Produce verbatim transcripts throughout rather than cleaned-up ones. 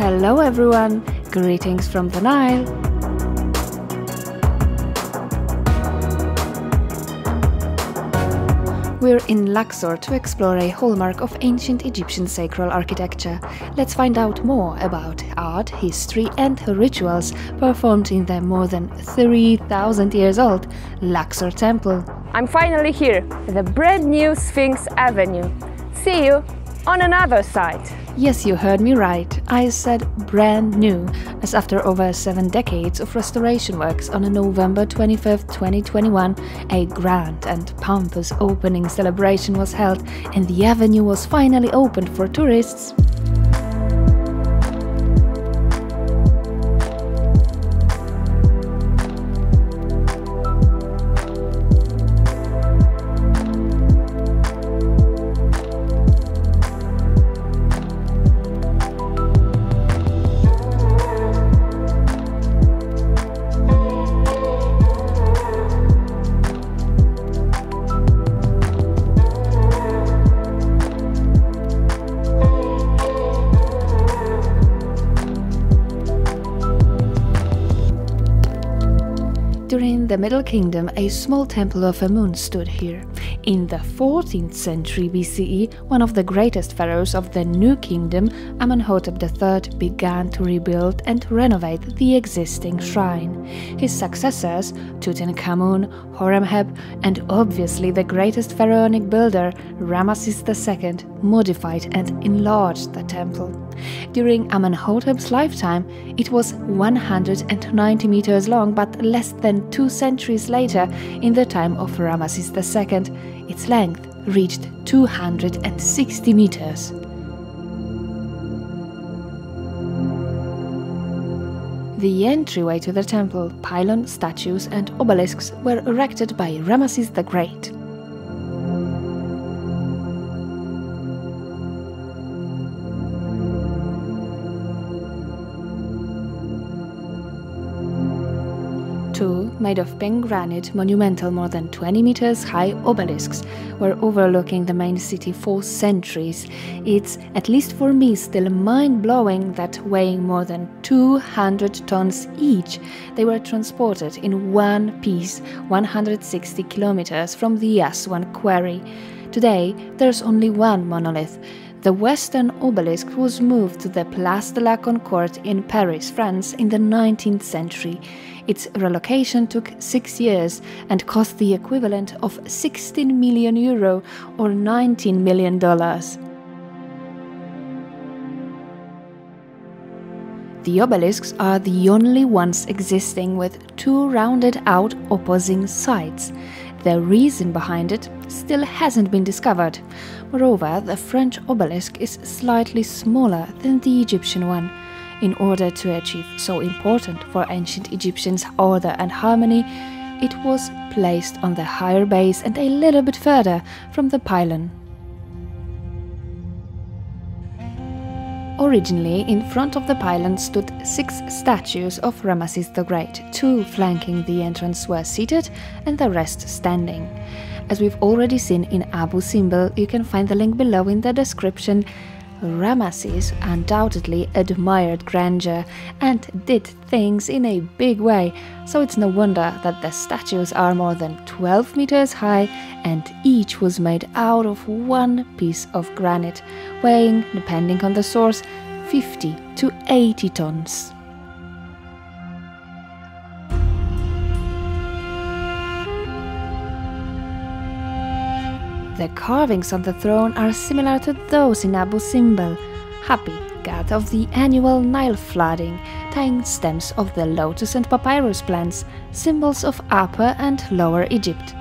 Hello everyone, greetings from the Nile! We're in Luxor to explore a hallmark of ancient Egyptian sacral architecture. Let's find out more about art, history and rituals performed in the more than three thousand years old Luxor Temple. I'm finally here, the brand new Sphinx Avenue. See you on another side! Yes, you heard me right. I said brand new, as after over seven decades of restoration works on November twenty-fifth, twenty twenty-one, a grand and pompous opening celebration was held and the avenue was finally opened for tourists. During the Middle Kingdom, a small temple of Amun stood here. In the fourteenth century B C E, one of the greatest pharaohs of the New Kingdom, Amenhotep the third, began to rebuild and renovate the existing shrine. His successors, Tutankhamun, Horemheb, and obviously the greatest pharaonic builder, Ramesses the second, modified and enlarged the temple. During Amenhotep's lifetime, it was one hundred ninety meters long, but less than two centuries later, in the time of Ramesses the second, its length reached two hundred sixty meters. The entryway to the temple, pylon, statues and obelisks were erected by Ramesses the Great. Two, made of pink granite, monumental more than twenty meters high obelisks were overlooking the main city for centuries. It's, at least for me, still mind-blowing that weighing more than two hundred tons each, they were transported in one piece one hundred sixty kilometers from the Aswan quarry. Today, there's only one monolith. The western obelisk was moved to the Place de la Concorde in Paris, France, in the nineteenth century. Its relocation took six years and cost the equivalent of sixteen million euro or nineteen million dollars. The obelisks are the only ones existing with two rounded-out opposing sides. The reason behind it still hasn't been discovered. Moreover, the French obelisk is slightly smaller than the Egyptian one. In order to achieve so important for ancient Egyptians order and harmony, it was placed on the higher base and a little bit further from the pylon. Originally, in front of the pylon stood six statues of Ramesses the Great. Two flanking the entrance were seated and the rest standing. As we've already seen in Abu Simbel, you can find the link below in the description. Ramesses undoubtedly admired grandeur and did things in a big way, so it's no wonder that the statues are more than twelve meters high and each was made out of one piece of granite, weighing, depending on the source, fifty to eighty tons. The carvings on the throne are similar to those in Abu Simbel. Hapi, god of the annual Nile flooding, tying stems of the lotus and papyrus plants, symbols of Upper and Lower Egypt.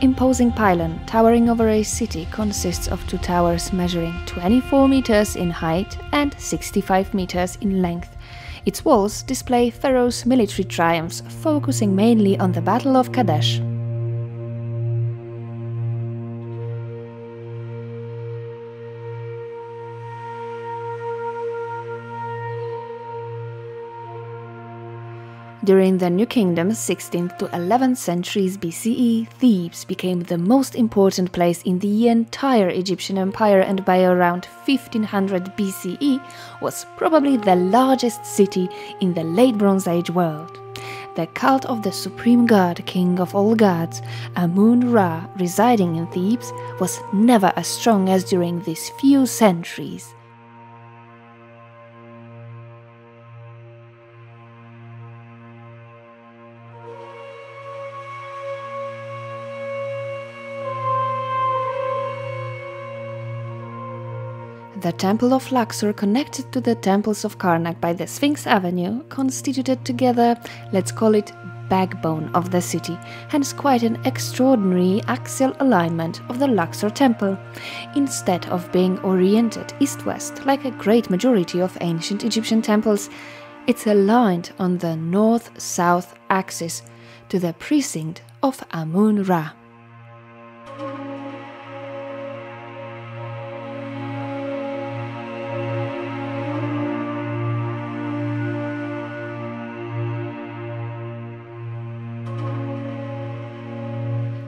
Imposing pylon, towering over a city, consists of two towers measuring twenty-four meters in height and sixty-five meters in length. Its walls display Pharaoh's military triumphs, focusing mainly on the Battle of Kadesh. During the New Kingdom's sixteenth to eleventh centuries B C E, Thebes became the most important place in the entire Egyptian Empire, and by around fifteen hundred B C E was probably the largest city in the Late Bronze Age world. The cult of the supreme god, king of all gods, Amun-Ra, residing in Thebes, was never as strong as during these few centuries. The Temple of Luxor, connected to the temples of Karnak by the Sphinx Avenue, constituted together, let's call it, backbone of the city, hence quite an extraordinary axial alignment of the Luxor Temple. Instead of being oriented east-west, like a great majority of ancient Egyptian temples, it's aligned on the north-south axis to the precinct of Amun-Ra.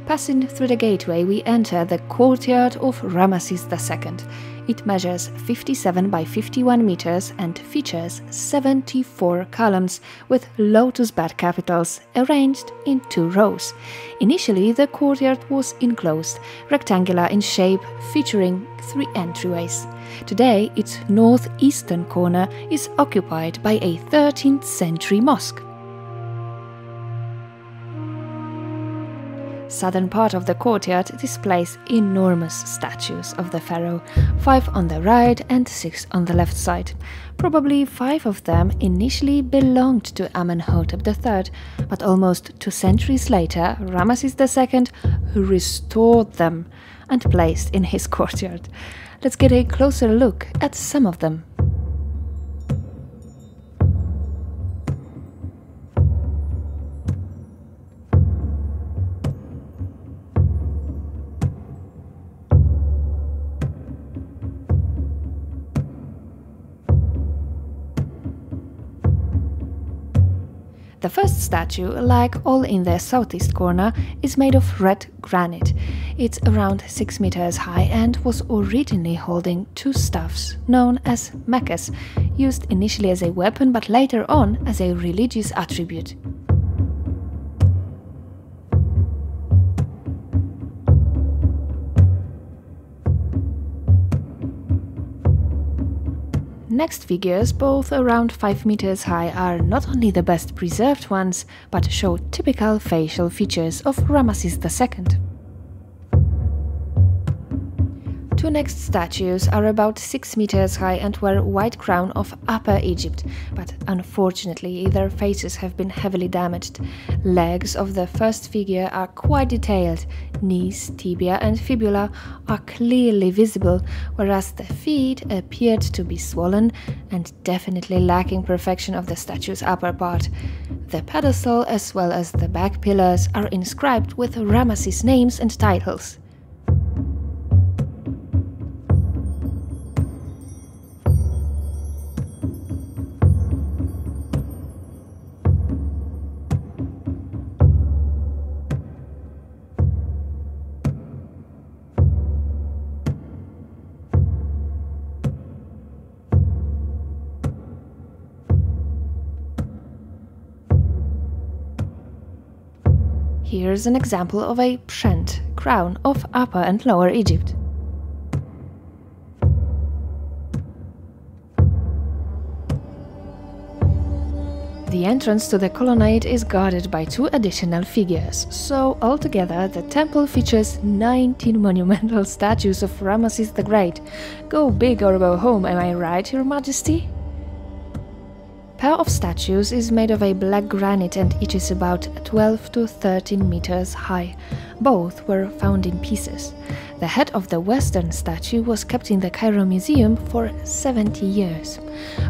Passing through the gateway, we enter the courtyard of Ramesses the Second. It measures fifty-seven by fifty-one meters and features seventy-four columns with lotus-bud capitals arranged in two rows. Initially, the courtyard was enclosed, rectangular in shape, featuring three entryways. Today, its northeastern corner is occupied by a thirteenth century mosque. Southern part of the courtyard displays enormous statues of the pharaoh, five on the right and six on the left side. Probably five of them initially belonged to Amenhotep the Third, but almost two centuries later Ramesses the Second restored them and placed in his courtyard. Let's get a closer look at some of them. The first statue, like all in the southeast corner, is made of red granite. It's around six meters high and was originally holding two staffs, known as mechas, used initially as a weapon but later on as a religious attribute. Next figures, both around five meters high, are not only the best preserved ones, but show typical facial features of Ramesses the Second. Two next statues are about six meters high and were White Crown of Upper Egypt, but unfortunately their faces have been heavily damaged. Legs of the first figure are quite detailed, knees, tibia and fibula are clearly visible, whereas the feet appeared to be swollen and definitely lacking perfection of the statue's upper part. The pedestal as well as the back pillars are inscribed with Ramesses' names and titles. Here's an example of a Pshent, crown of Upper and Lower Egypt. The entrance to the colonnade is guarded by two additional figures, so altogether the temple features nineteen monumental statues of Ramesses the Great. Go big or go home, am I right, Your Majesty? A pair of statues is made of a black granite and each is about twelve to thirteen meters high. Both were found in pieces. The head of the western statue was kept in the Cairo Museum for seventy years.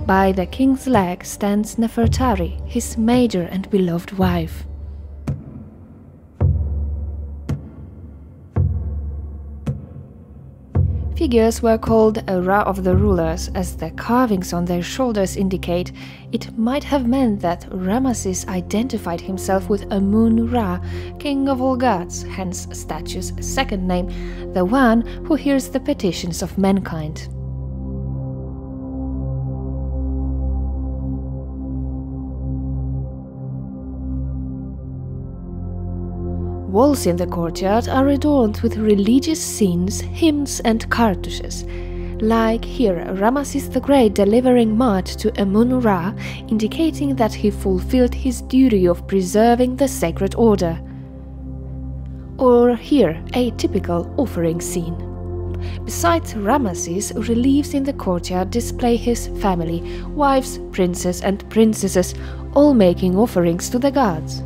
By the king's leg stands Nefertari, his major and beloved wife. Figures were called a Ra of the rulers, as the carvings on their shoulders indicate. It might have meant that Ramesses identified himself with Amun-Ra, king of all gods, hence statue's second name, the one who hears the petitions of mankind. Walls in the courtyard are adorned with religious scenes, hymns and cartouches. Like here, Ramesses the Great delivering Mut to Amun-Ra, indicating that he fulfilled his duty of preserving the sacred order. Or here, a typical offering scene. Besides Ramesses, reliefs in the courtyard display his family, wives, princes and princesses, all making offerings to the gods.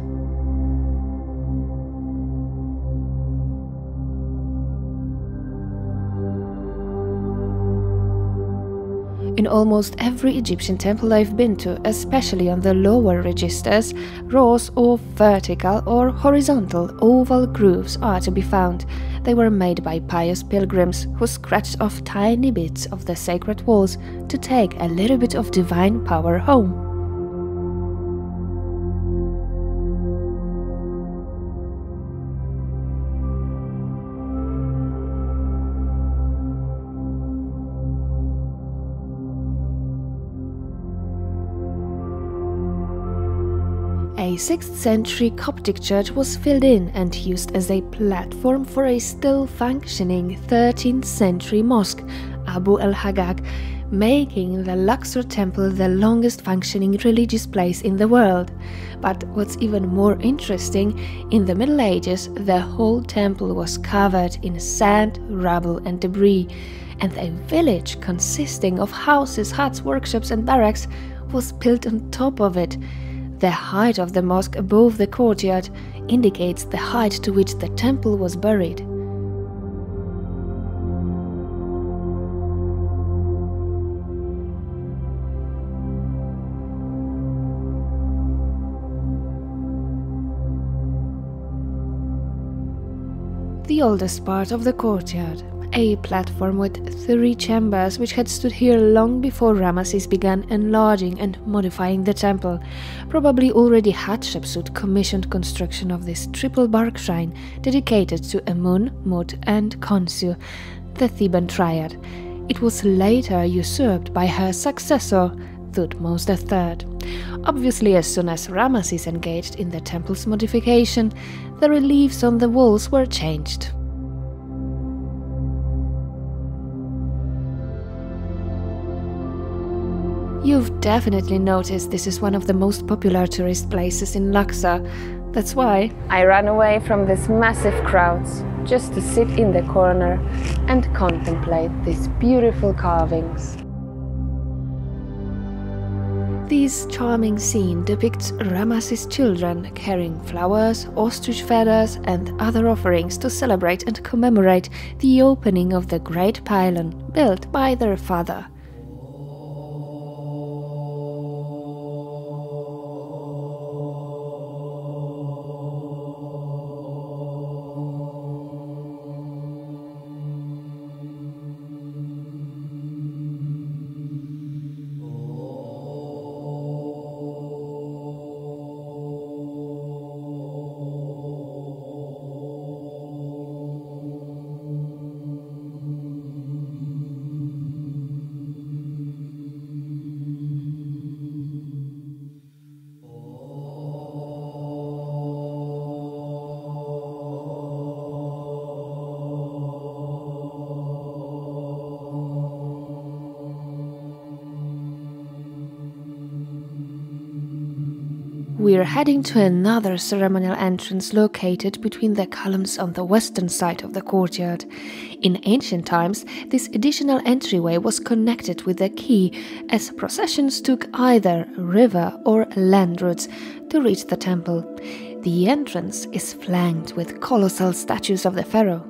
In almost every Egyptian temple I've been to, especially on the lower registers, rows of vertical or horizontal oval grooves are to be found. They were made by pious pilgrims who scratched off tiny bits of the sacred walls to take a little bit of divine power home. A sixth century Coptic church was filled in and used as a platform for a still-functioning thirteenth century mosque, Abu al-Haggak, making the Luxor Temple the longest-functioning religious place in the world. But what's even more interesting, in the Middle Ages the whole temple was covered in sand, rubble and debris, and a village consisting of houses, huts, workshops and barracks was built on top of it. The height of the mosque above the courtyard indicates the height to which the temple was buried. The oldest part of the courtyard, a platform with three chambers which had stood here long before Ramesses began enlarging and modifying the temple. Probably already Hatshepsut commissioned construction of this triple bark shrine dedicated to Amun, Mut and Khonsu, the Theban triad. It was later usurped by her successor, Thutmose the third. Obviously, as soon as Ramesses engaged in the temple's modification, the reliefs on the walls were changed. You've definitely noticed this is one of the most popular tourist places in Luxor. That's why I ran away from these massive crowds just to sit in the corner and contemplate these beautiful carvings. This charming scene depicts Ramesses' children carrying flowers, ostrich feathers and other offerings to celebrate and commemorate the opening of the great pylon built by their father. We're heading to another ceremonial entrance located between the columns on the western side of the courtyard. In ancient times, this additional entryway was connected with a quay, as processions took either river or land routes to reach the temple. The entrance is flanked with colossal statues of the pharaoh.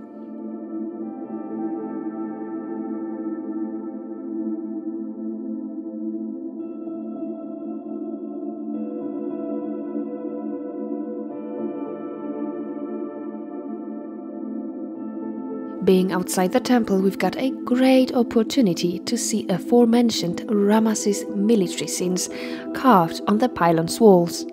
Being outside the temple, we've got a great opportunity to see aforementioned Ramesses' military scenes carved on the pylon's walls.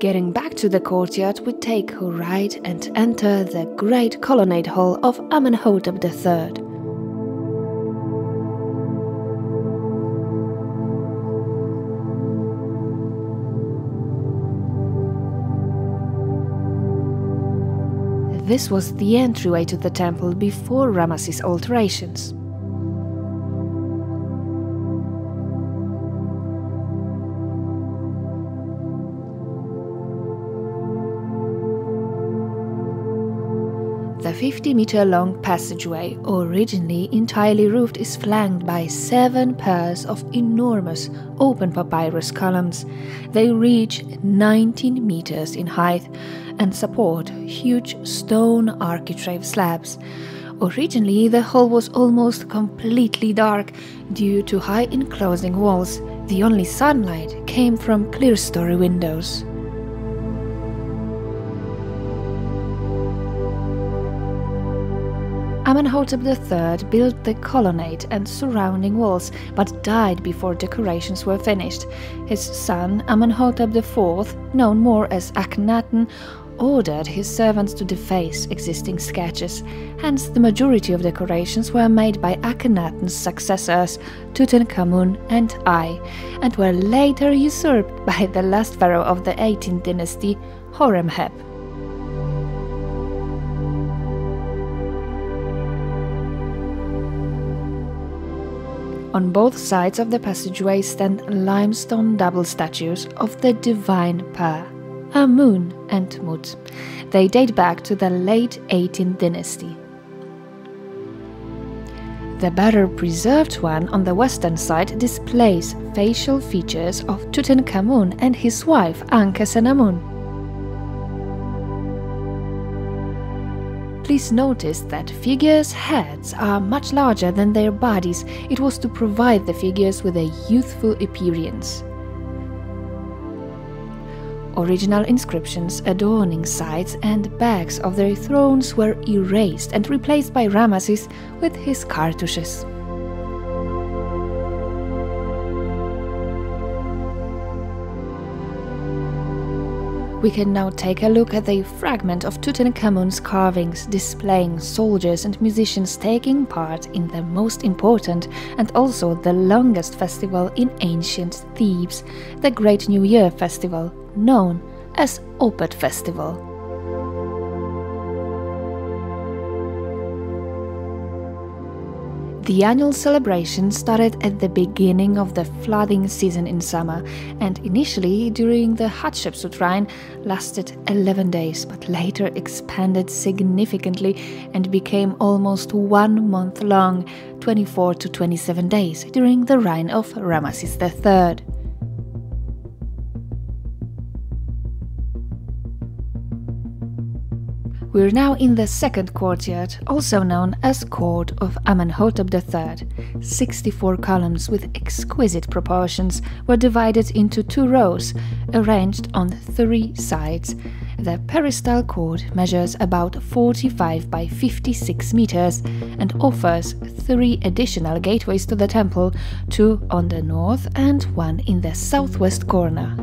Getting back to the courtyard, we take a right and enter the great colonnade hall of Amenhotep the third. This was the entryway to the temple before Ramesses' alterations. The fifty meter long passageway, originally entirely roofed, is flanked by seven pairs of enormous open papyrus columns. They reach nineteen meters in height and support huge stone architrave slabs. Originally, the hall was almost completely dark due to high enclosing walls. The only sunlight came from clerestory windows. Amenhotep the third built the colonnade and surrounding walls, but died before decorations were finished. His son, Amenhotep the fourth, known more as Akhenaten, ordered his servants to deface existing sketches, hence the majority of decorations were made by Akhenaten's successors, Tutankhamun and I, and were later usurped by the last pharaoh of the eighteenth dynasty, Horemheb. On both sides of the passageway stand limestone double statues of the divine pair, Amun and Mut. They date back to the late eighteenth dynasty. The better preserved one on the western side displays facial features of Tutankhamun and his wife Ankhesenamun. Please notice that figures' heads are much larger than their bodies. It was to provide the figures with a youthful appearance. Original inscriptions adorning sides and backs of their thrones were erased and replaced by Ramesses with his cartouches. We can now take a look at the fragment of Tutankhamun's carvings displaying soldiers and musicians taking part in the most important and also the longest festival in ancient Thebes, the Great New Year Festival, known as Opet Festival. The annual celebration started at the beginning of the flooding season in summer and initially during the Hatshepsut rain lasted eleven days, but later expanded significantly and became almost one month long, twenty-four to twenty-seven days, during the reign of Ramesses the third. We're now in the second courtyard, also known as Court of Amenhotep the third. sixty-four columns with exquisite proportions were divided into two rows, arranged on three sides. The peristyle court measures about forty-five by fifty-six meters and offers three additional gateways to the temple, two on the north and one in the southwest corner.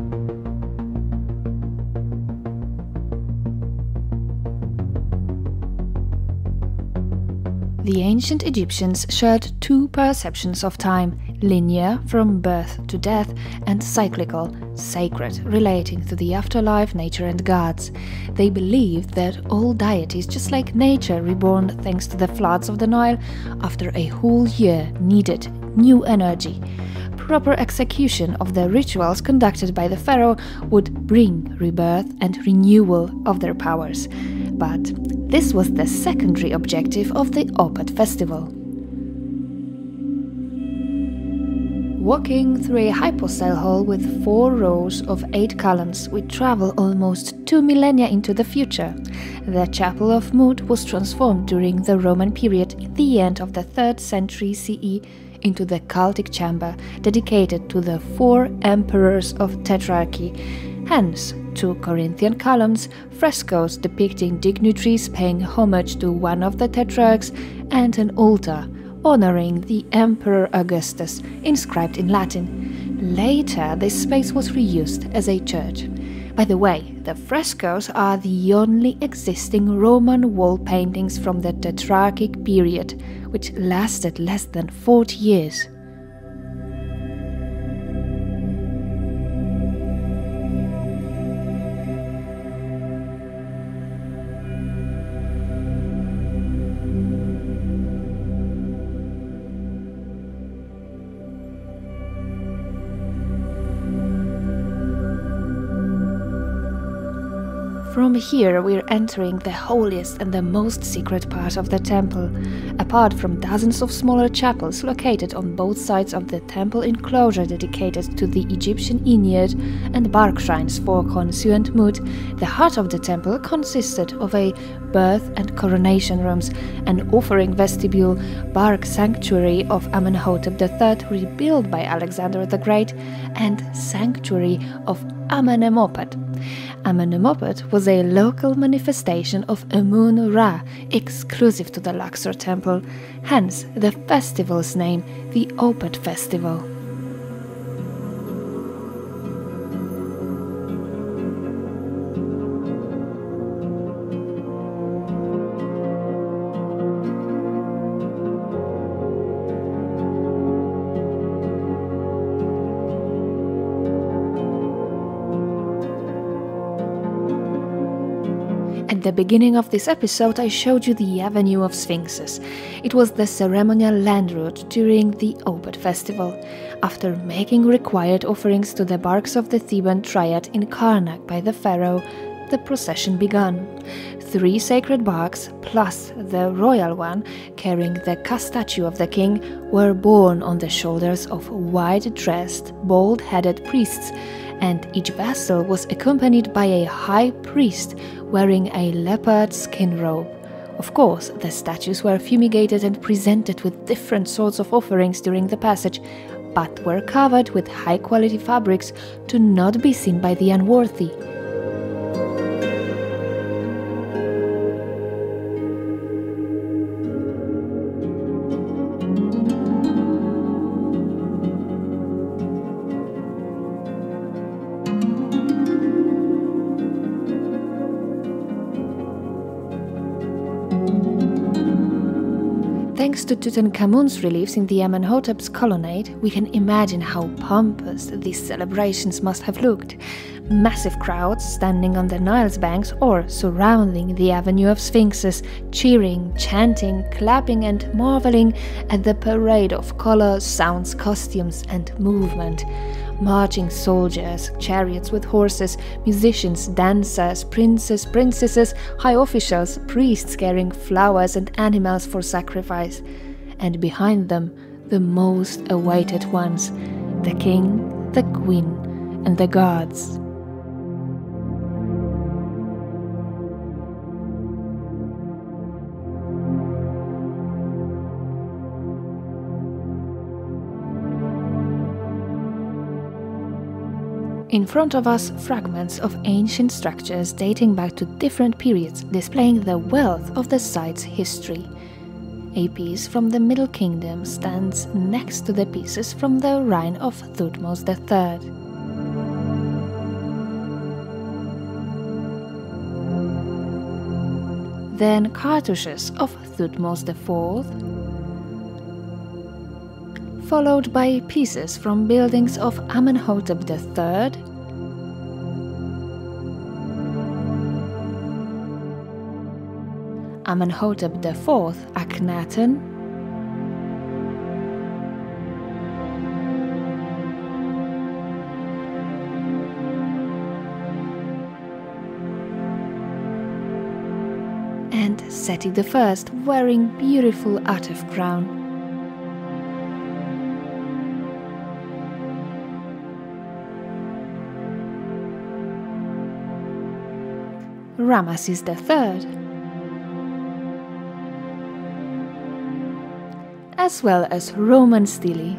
The ancient Egyptians shared two perceptions of time, linear, from birth to death, and cyclical, sacred, relating to the afterlife, nature and gods. They believed that all deities, just like nature reborn thanks to the floods of the Nile, after a whole year needed new energy. Proper execution of the rituals conducted by the pharaoh would bring rebirth and renewal of their powers. But this was the secondary objective of the Opet Festival. Walking through a hypostyle hall with four rows of eight columns, we travel almost two millennia into the future. The chapel of Mut was transformed during the Roman period at the end of the third century C E into the cultic chamber dedicated to the four emperors of Tetrarchy, hence two Corinthian columns, frescoes depicting dignitaries paying homage to one of the tetrarchs, and an altar honoring the Emperor Augustus, inscribed in Latin. Later, this space was reused as a church. By the way, the frescoes are the only existing Roman wall paintings from the Tetrarchic period, which lasted less than forty years. From here we're entering the holiest and the most secret part of the temple. Apart from dozens of smaller chapels located on both sides of the temple enclosure dedicated to the Egyptian Ennead and bark shrines for Khonsu and Mut, the heart of the temple consisted of a birth and coronation rooms, an offering vestibule, bark sanctuary of Amenhotep the third rebuilt by Alexander the Great, and sanctuary of Amenemopet. Amenemopet was a local manifestation of Amun-Ra, exclusive to the Luxor Temple, hence the festival's name, the Opet Festival. At the beginning of this episode I showed you the Avenue of Sphinxes. It was the ceremonial land route during the Opet Festival. After making required offerings to the barks of the Theban triad in Karnak by the pharaoh, the procession began. Three sacred barks, plus the royal one carrying the cast statue of the king, were borne on the shoulders of white-dressed, bald-headed priests, and each vessel was accompanied by a high priest wearing a leopard skin robe. Of course, the statues were fumigated and presented with different sorts of offerings during the passage, but were covered with high-quality fabrics to not be seen by the unworthy. Thanks to Tutankhamun's reliefs in the Amenhotep's colonnade, we can imagine how pompous these celebrations must have looked. Massive crowds standing on the Nile's banks or surrounding the Avenue of Sphinxes, cheering, chanting, clapping and marveling at the parade of colors, sounds, costumes and movement. Marching soldiers, chariots with horses, musicians, dancers, princes, princesses, high officials, priests carrying flowers and animals for sacrifice. And behind them, the most awaited ones, the king, the queen, and the guards. In front of us, fragments of ancient structures dating back to different periods, displaying the wealth of the site's history. A piece from the Middle Kingdom stands next to the pieces from the reign of Thutmose the third. Then cartouches of Thutmose the fourth, followed by pieces from buildings of Amenhotep the third, Amenhotep the fourth, Akhenaten, and Seti the first, wearing beautiful ataf crown. Ramesses the third, as well as Roman stele.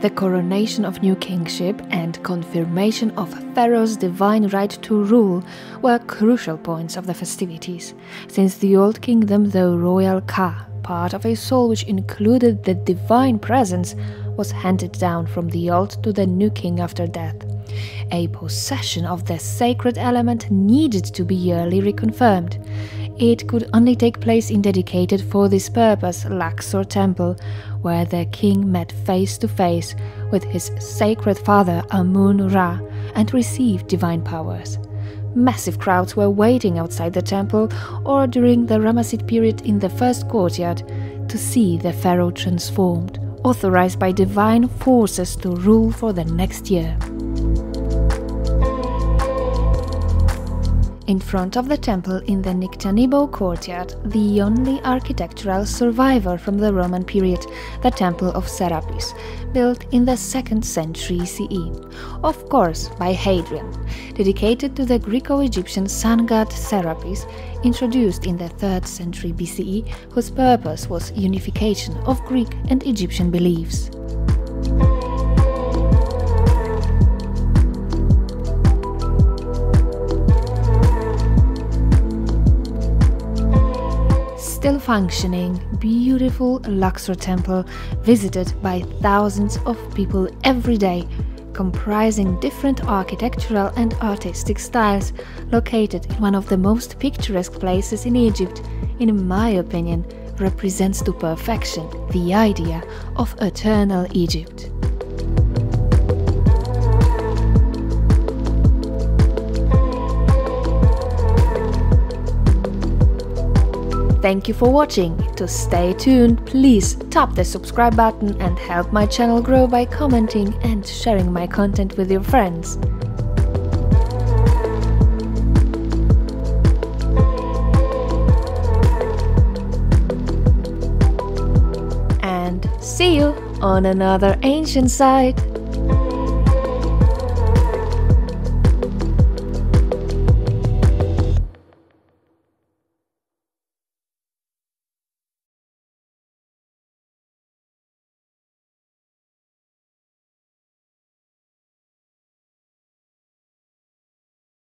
The coronation of new kingship and confirmation of pharaoh's divine right to rule were crucial points of the festivities, since the Old Kingdom, though royal ka, part of a soul which included the divine presence, was handed down from the old to the new king after death. A possession of the sacred element needed to be yearly reconfirmed. It could only take place in dedicated for this purpose Luxor Temple, where the king met face to face with his sacred father Amun-Ra and received divine powers. Massive crowds were waiting outside the temple or during the Ramessid period in the first courtyard to see the pharaoh transformed, authorized by divine forces to rule for the next year. In front of the temple in the Nictanibo courtyard, the only architectural survivor from the Roman period, the Temple of Serapis, built in the second century C E, of course by Hadrian, dedicated to the Greco-Egyptian sun god Serapis, introduced in the third century B C E, whose purpose was unification of Greek and Egyptian beliefs. Still functioning, beautiful Luxor Temple, visited by thousands of people every day, comprising different architectural and artistic styles, located in one of the most picturesque places in Egypt, in my opinion, represents to perfection the idea of eternal Egypt. Thank you for watching. To stay tuned, please tap the subscribe button and help my channel grow by commenting and sharing my content with your friends. And see you on another ancient site!